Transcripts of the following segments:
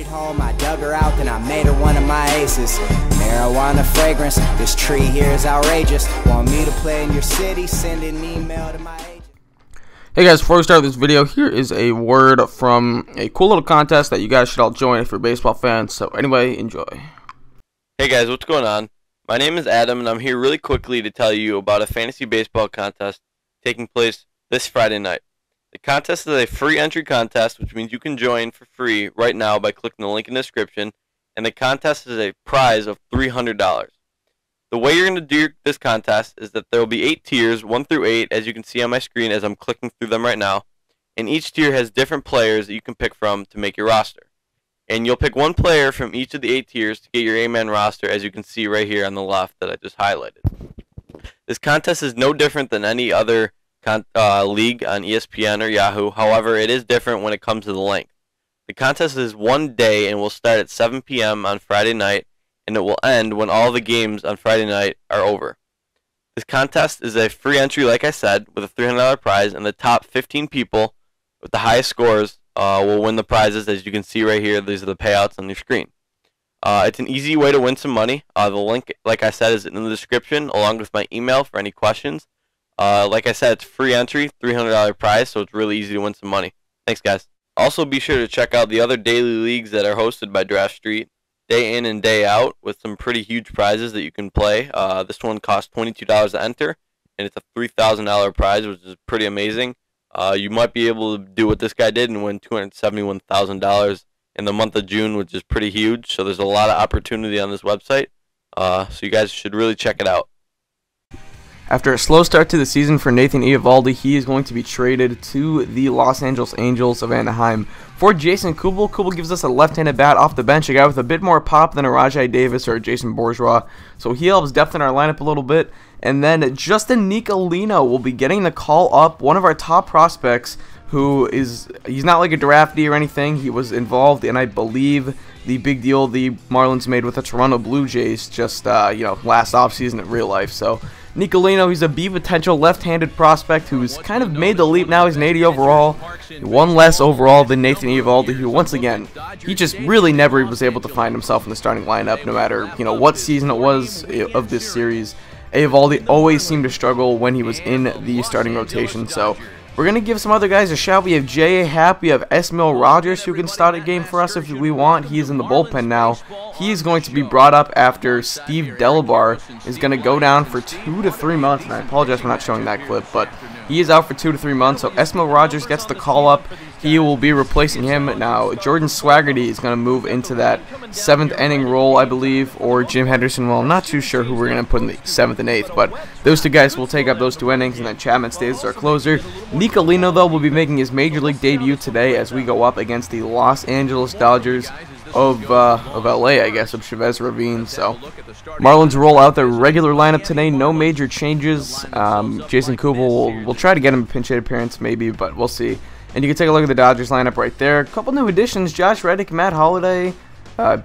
at home, I dug her out, then I made her one of my aces. Marijuana fragrance, this tree here is outrageous. Want me to play in your city, send an email to my agent. Hey guys, before we start this video, here is a word from a cool little contest that you guys should all join if you're baseball fans. So anyway, enjoy. Hey guys, what's going on? My name is Adam, and I'm here really quickly to tell you about a fantasy baseball contest taking place this Friday night. The contest is a free entry contest, which means you can join for free right now by clicking the link in the description, and the contest is a prize of $300. The way you're going to do this contest is that there will be 8 tiers, 1 through 8, as you can see on my screen as I'm clicking through them right now, and each tier has different players that you can pick from to make your roster. And you'll pick one player from each of the 8 tiers to get your A-man roster, as you can see right here on the left that I just highlighted. This contest is no different than any other league on ESPN or Yahoo. However, it is different when it comes to the length. The contest is one day and will start at 7 p.m. on Friday night, and it will end when all the games on Friday night are over. This contest is a free entry, like I said, with a $300 prize, and the top 15 people with the highest scores will win the prizes. As you can see right here, these are the payouts on your screen. It's an easy way to win some money. The link, like I said, is in the description, along with my email for any questions. Like I said, it's free entry, $300 prize, so it's really easy to win some money. Thanks, guys. Also, be sure to check out the other daily leagues that are hosted by Draft Street, day in and day out, with some pretty huge prizes that you can play. This one costs $22 to enter, and it's a $3,000 prize, which is pretty amazing. You might be able to do what this guy did and win $271,000 in the month of June, which is pretty huge. So there's a lot of opportunity on this website. So you guys should really check it out. After a slow start to the season for Nathan Eovaldi, he is going to be traded to the Los Angeles Angels of Anaheim. For Jason Kubel, Kubel gives us a left-handed bat off the bench, a guy with a bit more pop than a Rajai Davis or a Jason Bourgeois, so he helps depthen our lineup a little bit. And then Justin Nicolino will be getting the call up, one of our top prospects, who is, he's not like a draftee or anything. He was involved in, I believe, the big deal the Marlins made with the Toronto Blue Jays just, last offseason in real life. So Nicolino, he's a B potential left-handed prospect who's kind of made the leap now. He's an 80 overall, one less overall than Nathan Eovaldi, who once again, he just really never was able to find himself in the starting lineup, no matter what season it was of this series. Eovaldi always seemed to struggle when he was in the starting rotation, so we're going to give some other guys a shout. We have J.A. Happ, we have Esmil Rogers, who can start a game for us if we want. He is in the bullpen now. He is going to be brought up after Steve Delbar is going to go down for 2 to 3 months. And I apologize for not showing that clip, but he is out for 2 to 3 months. So Esmil Rogers gets the call up. He will be replacing him now. Jordan Swagerty is going to move into that 7th inning role, I believe, or Jim Henderson. Well, I'm not too sure who we're going to put in the 7th and 8th, but those two guys will take up those 2 innings, and then Chapman stays as our closer. Nicolino, though, will be making his Major League debut today as we go up against the Los Angeles Dodgers of LA, I guess, of Chavez Ravine. So Marlins roll out their regular lineup today. No major changes. Jason Kubel will try to get him a pinch hit appearance maybe, but we'll see. And you can take a look at the Dodgers lineup right there. A couple new additions: Josh Reddick, Matt Holliday,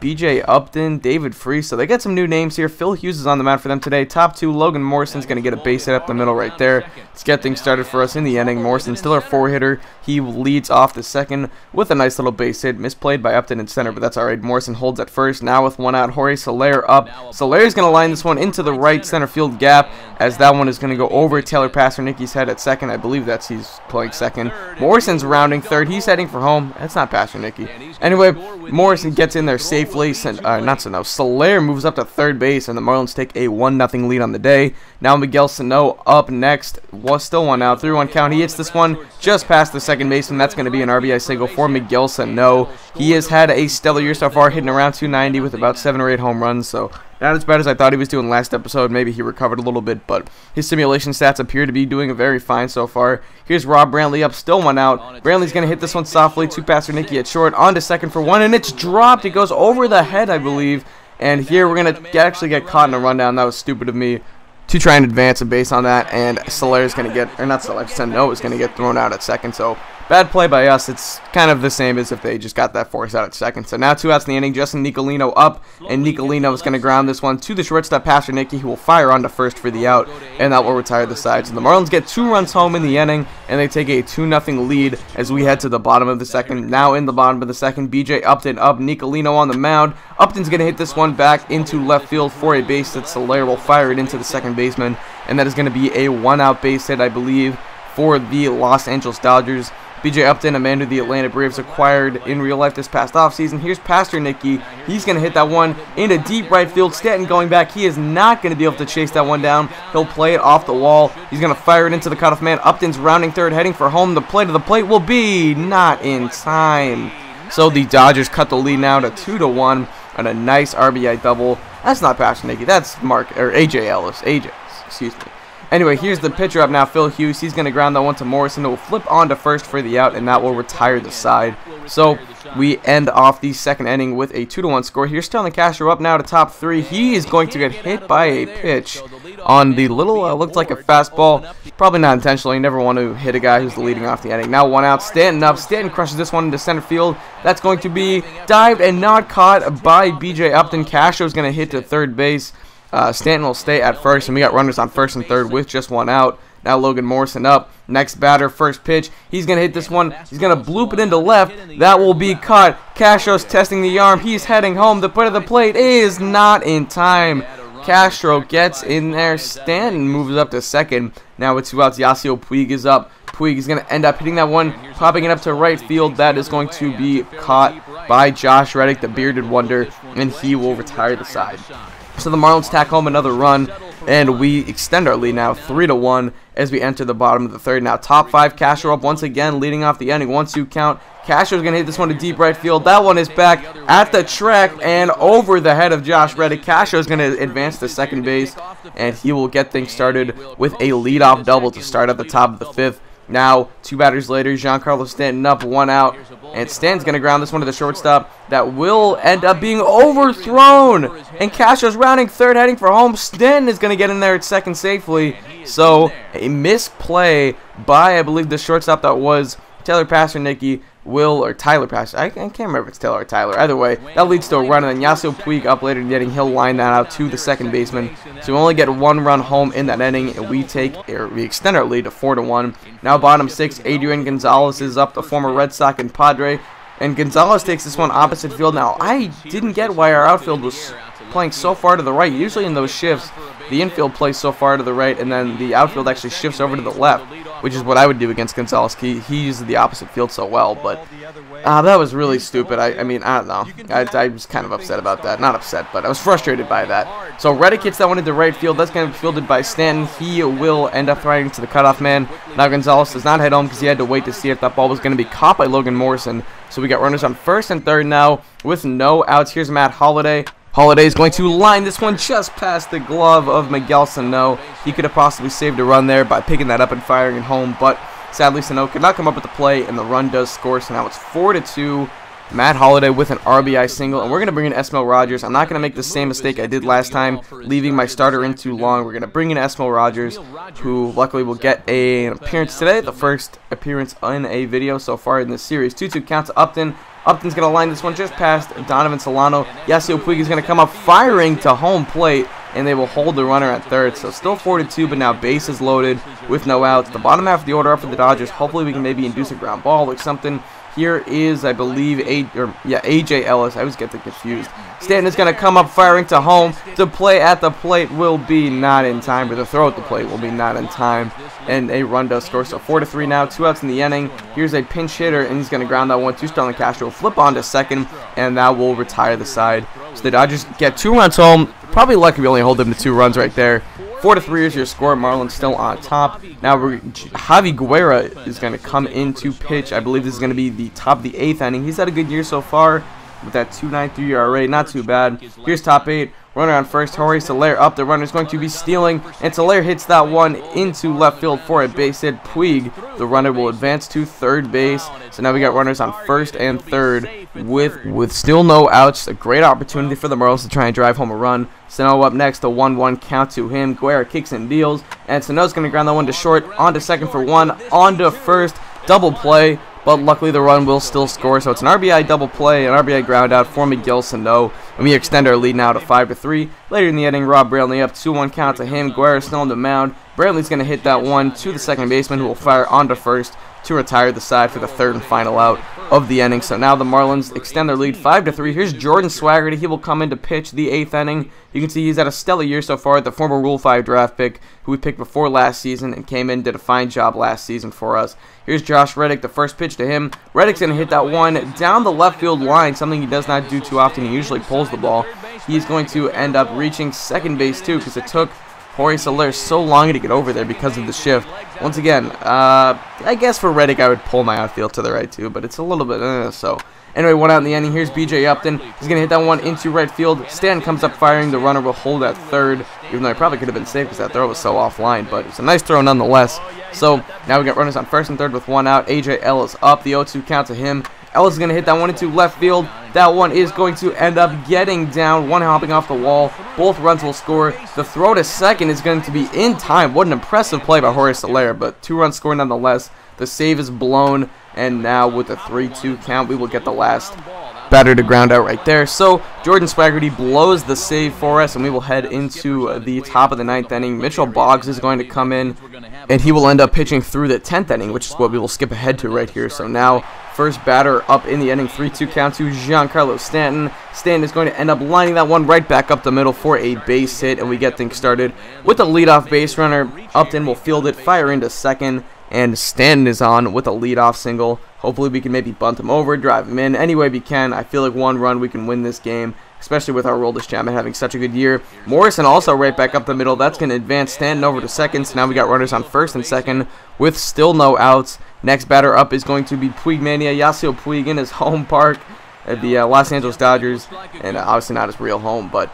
B.J. Upton, David Freese. So they got some new names here. Phil Hughes is on the mound for them today. Top 2, Logan Morrison's going to get a base hit up the middle right there. Let's get things started for us in the inning. Morrison, still our 4-hitter. He leads off the second with a nice little base hit. Misplayed by Upton in center, but that's all right. Morrison holds at first. Now with one out, Jorge Soler up. Soler's going to line this one into the right center field gap, as that one is going to go over Taylor Pastornicky's head at second. I believe that's he's playing second. Morrison's rounding third. He's heading for home. That's not Pastornicky. Anyway, Morrison gets in there safely. Soler moves up to third base, and the Marlins take a 1-0 lead on the day. Now Miguel Sano up next. Was still one out, 3-1 count. He hits this one just past the second baseman. That's going to be an RBI single for Miguel Sano. He has had a stellar year so far, hitting around 290 with about 7 or 8 home runs. So not as bad as I thought he was doing last episode. Maybe he recovered a little bit, but his simulation stats appear to be doing very fine so far. Here's Rob Brantley up, still one out. Brantley's going to hit this one softly to Pastornicky at short, on to second for one, and it's dropped. It goes over the head, I believe, and here we're going to actually get caught in a rundown. That was stupid of me to try and advance a base on that, and Soler's going to get, or not Soler, Sano is going to get thrown out at second, so Bad play by us. It's kind of the same as if they just got that force out at second. So now two outs in the inning. Justin Nicolino up, and Nicolino is going to ground this one to the shortstop, Pastornicky, who will fire on to first for the out, and that will retire the side. So the Marlins get 2 runs home in the inning, and they take a 2-0 lead as we head to the bottom of the second. Now in the bottom of the second, B.J. Upton up, Nicolino on the mound. Upton's going to hit this one back into left field for a base hit. Soler will fire it into the second baseman, and that is going to be a 1-out base hit, I believe, for the Los Angeles Dodgers. B.J. Upton, a man who the Atlanta Braves acquired in real life this past offseason. Here's Pastornicky. He's going to hit that one into deep right field. Stanton going back. He is not going to be able to chase that one down. He'll play it off the wall. He's going to fire it into the cutoff man. Upton's rounding third, heading for home. The play to the plate will be not in time. So the Dodgers cut the lead now to 2-1 on a nice RBI double. That's not Pastornicky. That's A.J. Ellis. Anyway, here's the pitcher up now, Phil Hughes. He's going to ground that one to Morrison, who will flip on to first for the out, and that will retire the side. So we end off the second inning with a 2-1 score. Here's Starlin Castro up now to top three. He is going to get hit by a pitch on the little, looked like a fastball. Probably not intentionally. You never want to hit a guy who's leading off the inning. Now 1 out, Stanton up. Stanton crushes this one into center field. That's going to be dived and not caught by B.J. Upton. Castro's going to hit to third base. Stanton will stay at first, and we got runners on first and third with just 1 out. Now Logan Morrison up. Next batter, first pitch. He's going to hit this one. He's going to bloop it into left. That will be caught. Castro's testing the arm. He's heading home. The play to the plate is not in time. Castro gets in there. Stanton moves up to second. Now with 2 outs, Yasiel Puig is up. Puig is going to end up hitting that one, popping it up to right field. That is going to be caught by Josh Reddick, the bearded wonder, and he will retire the side. So the Marlins tack home another run, and we extend our lead now 3-1 as we enter the bottom of the third. Now top five, Castro up once again, leading off the inning. 1-2 count. Castro's going to hit this one to deep right field. That one is back at the track and over the head of Josh Reddick. Castro's going to advance to second base, and he will get things started with a leadoff double to start at the top of the fifth. Now, 2 batters later, Giancarlo Stanton up, 1 out, and Stanton's going to ground this one to the shortstop. That will end up being overthrown, and Castro's rounding third, heading for home. Stanton is going to get in there at second safely, so a misplay by, I believe, the shortstop that was Tyler Pastornicky. I can't remember if it's Taylor or Tyler. Either way, that leads to a run, and then Yasiel Puig up later in the inning. He'll line that out to the second baseman. So we only get 1 run home in that inning, and we extend our lead to 4-1. Now bottom six, Adrian Gonzalez is up, the former Red Sox and Padre, and Gonzalez takes this one opposite field. Now I didn't get why our outfield was playing so far to the right. Usually in those shifts, the infield plays so far to the right, and then the outfield actually shifts over to the left, which is what I would do against Gonzalez. He uses the opposite field so well, but that was really stupid. I mean, I don't know. I was kind of upset about that. Not upset, but I was frustrated by that. So Reddick hits that one into right field. That's going to be fielded by Stanton. He will end up right into the cutoff man. Now Gonzalez does not head home because he had to wait to see if that ball was going to be caught by Logan Morrison. So we got runners on first and third now with no outs. Here's Matt Holliday. Holliday is going to line this one just past the glove of Miguel Sano. He could have possibly saved a run there by picking that up and firing it home, but sadly Sano could not come up with the play, and the run does score, so now it's 4-2. Matt Holliday with an RBI single, and we're going to bring in Esmil Rogers. I'm not going to make the same mistake I did last time, leaving my starter in too long. We're going to bring in Esmil Rogers, who luckily will get an appearance today, the first appearance in a video so far in this series. 2-2 count to Upton. Upton's going to line this one just past Donovan Solano. Yasiel Puig is going to come up firing to home plate, and they will hold the runner at third. So still 4-2, but now bases loaded with no outs. The bottom half of the order up for the Dodgers. Hopefully we can maybe induce a ground ball or something. Here is, I believe, A.J. Ellis. I always get confused. Stanton is going to come up firing to home. The play at the plate will be not in time, or the throw at the plate will be not in time. And a run does score, so 4-3 now. 2 outs in the inning. Here's a pinch hitter, and he's going to ground that one to Starlin Castro. Flip on to second, and that will retire the side. So the Dodgers get 2 runs home. Probably lucky we only hold them to 2 runs right there. 4-3 is your score. Marlins still on top. Now Javi Guerra is going to come in to pitch. I believe this is going to be the top of the 8th inning. He's had a good year so far with that 2.93 ERA. Not too bad. Here's top 8. Runner on first. Jorge Soler up. The runner is going to be stealing, and Soler hits that one into left field for a base hit. Puig, the runner, will advance to third base. So now we got runners on first and third with still no outs. A great opportunity for the Marlins to try and drive home a run. Sano up next, a 1-1 count to him. Guerra kicks and deals, and Sano's going to ground that one to short, onto second for 1, onto first, double play. but luckily the run will still score, so it's an RBI double play, an RBI ground out for Miguel Sano, and we extend our lead now to 5-3. Later in the inning, Rob Brantley up 2-1 count to him, Guerra still on the mound, Brantley's going to hit that one to the second baseman, who will fire onto first to retire the side for the third and final out of the inning. So now the Marlins extend their lead 5-3. Here's Jordan Swagerty. He will come in to pitch the 8th inning. You can see he's had a stellar year so far, the former Rule 5 draft pick who we picked before last season and came in, did a fine job last season for us. Here's Josh Reddick, the first pitch to him. Reddick's going to hit that one down the left field line, something he does not do too often. He usually pulls the ball. He's going to end up reaching second base too, because it took Jorge Soler so long to get over there because of the shift. Once again, I guess for Reddick I would pull my outfield to the right too, but it's a little bit so. Anyway, one out in the inning. Here's B.J. Upton. He's going to hit that one into right field. Stanton comes up firing. The runner will hold at third, even though he probably could have been safe because that throw was so offline, but it's a nice throw nonetheless. So now we got runners on first and third with one out. A.J. Ellis up. The 0-2 count to him. Ellis is going to hit that one into left field. That one is going to end up getting down. One hopping off the wall. Both runs will score. The throw to second is going to be in time. What an impressive play by Jorge Soler, but 2 runs scored nonetheless. The save is blown, and now with a 3-2 count, we will get the last batter to ground out right there. So Jordan Swagerty blows the save for us, and we will head into the top of the 9th inning. Mitchell Boggs is going to come in, and he will end up pitching through the 10th inning, which is what we will skip ahead to right here. So now first batter up in the inning, 3-2 count to Giancarlo Stanton. Stanton is going to end up lining that one right back up the middle for a base hit, and we get things started with a leadoff base runner. Upton will field it, fire into second, and Stanton is on with a leadoff single. Hopefully we can maybe bunt him over, drive him in. Any way we can, I feel like one run we can win this game, especially with our Aroldis Chapman having such a good year. Morrison also right back up the middle. That's going to advance Stanton over to second. So now we got runners on first and second with still no outs. Next batter up is going to be Puig Mania, Yasiel Puig in his home park at the Los Angeles Dodgers, and obviously not his real home, but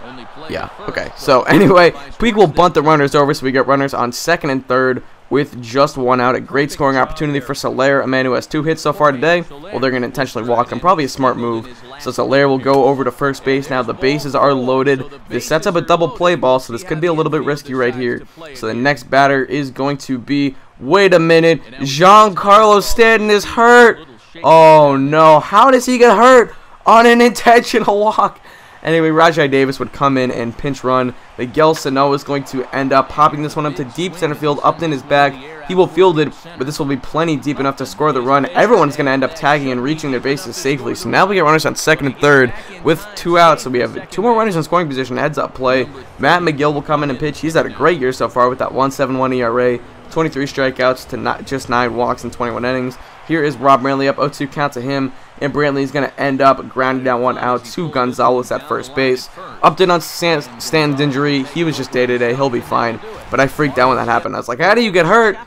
yeah, okay. So anyway, Puig will bunt the runners over, so we get runners on second and third with just one out. A great scoring opportunity for Soler, a man who has 2 hits so far today. Well, they're going to intentionally walk him. Probably a smart move. So Soler will go over to first base. Now the bases are loaded. This sets up a double play ball, so this could be a little bit risky right here. So the next batter is going to be, wait a minute, Giancarlo Stanton is hurt. Oh no, how does he get hurt on an intentional walk? Anyway, Rajai Davis would come in and pinch run. Miguel Sano is going to end up popping this one up to deep center field. Upton is back. He will field it, but this will be plenty deep enough to score the run. Everyone's going to end up tagging and reaching their bases safely. So now we get runners on second and third with 2 outs. So we have 2 more runners in scoring position. Heads up play. Matt McGill will come in and pitch. He's had a great year so far with that 1.71 ERA, 23 strikeouts to not just 9 walks in 21 innings. Here is Rob Brantley up, 0-2 count to him, and Brantley is going to end up grounding down one out to Gonzalez at first base. Upton on Stanton's injury. He was just day-to-day. He'll be fine, but I freaked out when that happened. I was like, how do you get hurt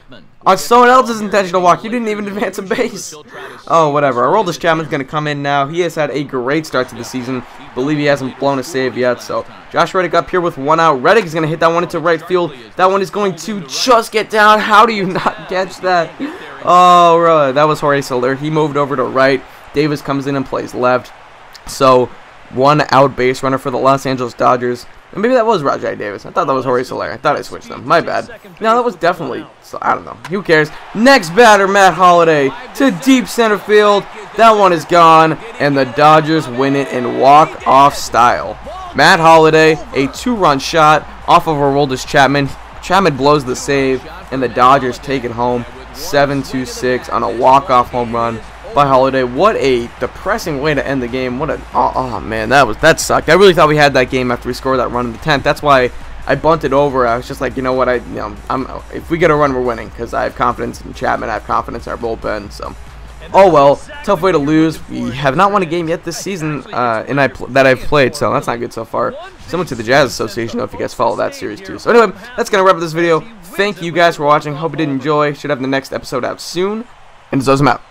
on someone else's intentional walk? You didn't even advance a base. Oh, whatever. Aroldis Chapman's going to come in now. He has had a great start to the season. I believe he hasn't blown a save yet, so Josh Reddick up here with 1 out. Reddick is going to hit that one into right field. That one is going to just get down. How do you not catch that? Oh, that was Jorge Soler. He moved over to right. Davis comes in and plays left. So, 1 out base runner for the Los Angeles Dodgers. And maybe that was Rajai Davis. I thought that was Jorge Soler. I thought I switched them. My bad. No, that was definitely, so I don't know. Who cares? Next batter, Matt Holliday to deep center field. That one is gone, and the Dodgers win it in walk-off style. Matt Holliday, a 2-run shot off of Aroldis Chapman. Chapman blows the save, and the Dodgers take it home. 7-2-6 on a walk-off home run by Holliday. What a depressing way to end the game. What a oh man, that sucked. I really thought we had that game after we scored that run in the 10th. That's why I bunted over. I was just like, you know what, if we get a run, we're winning because I have confidence in Chapman. I have confidence in our bullpen. So, oh well, tough way to lose. We have not won a game yet this season, that I've played, so that's not good so far. Similar to the Jazz Association, though, if you guys follow that series too. So anyway, that's gonna wrap up this video. Thank you guys for watching. Hope you did enjoy. Should have the next episode out soon. And Zozum out.